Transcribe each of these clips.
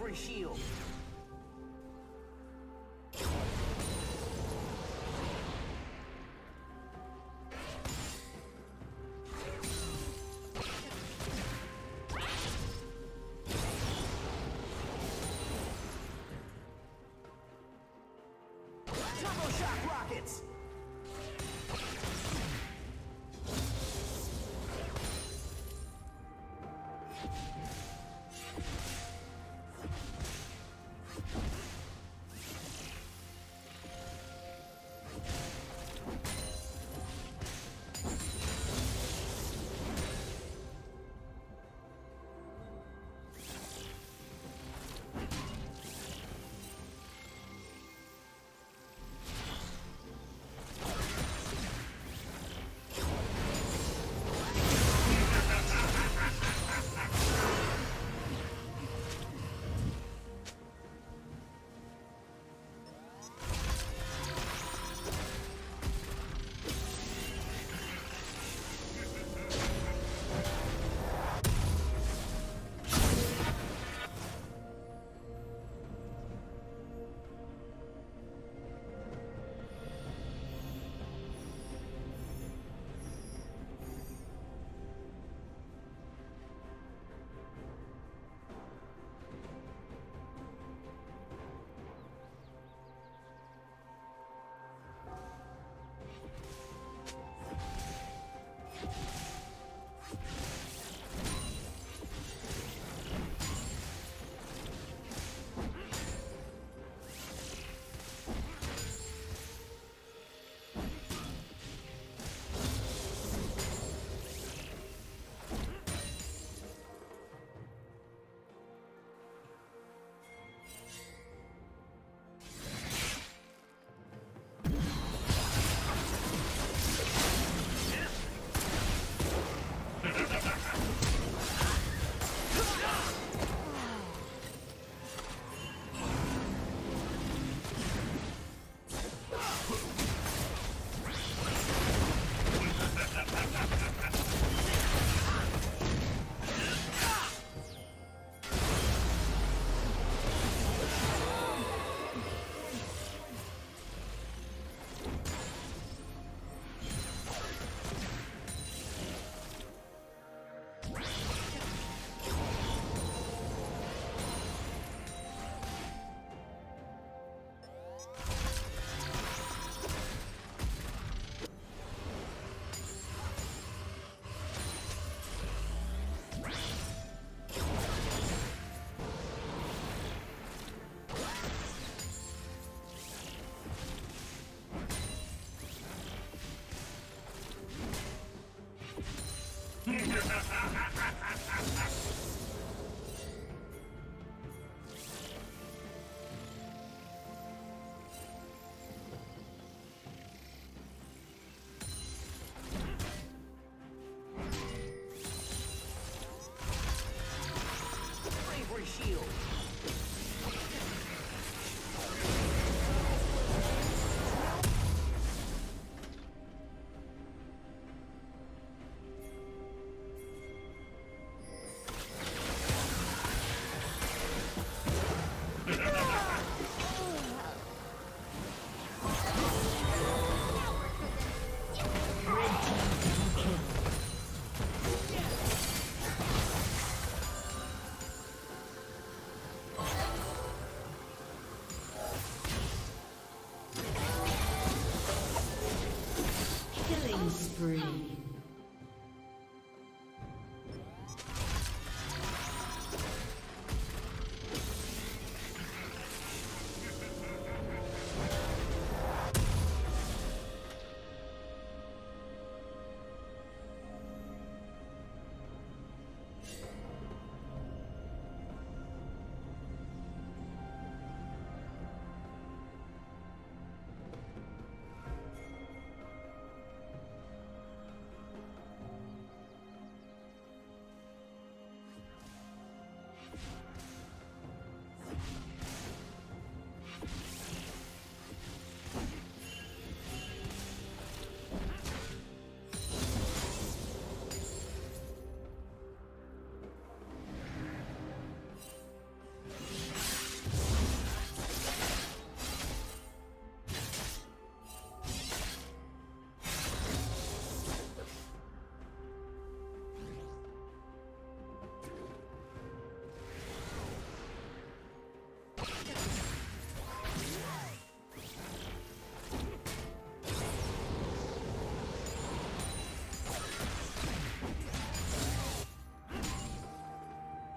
Bravery Shield.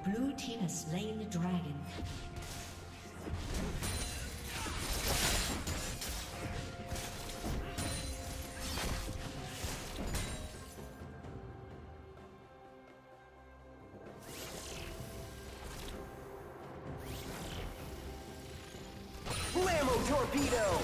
Blue team has slain the dragon. Blammo torpedo!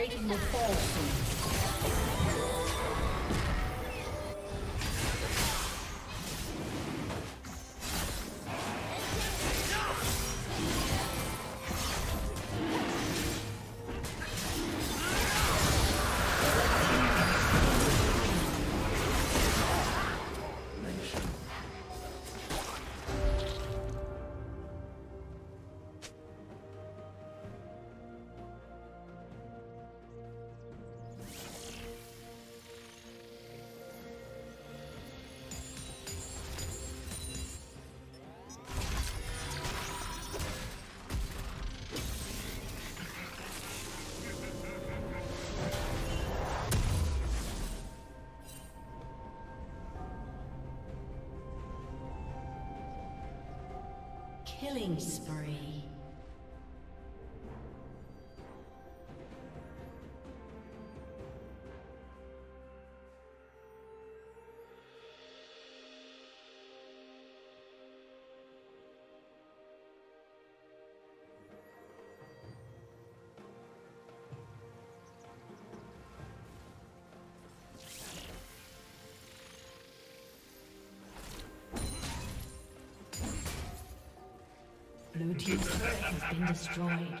Satan will fall soon. Killing spree. Blue team's turret has been destroyed.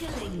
Killing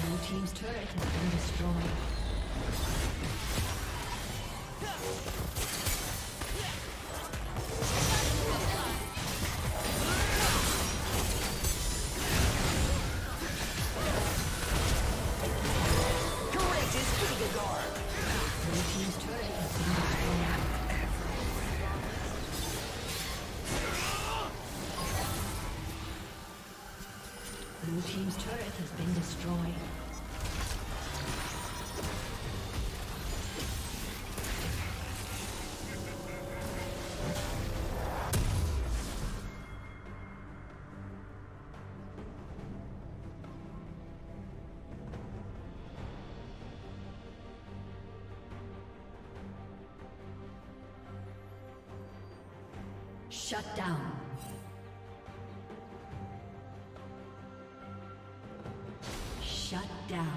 Blue team's turret has been destroyed. Shut down. Shut down.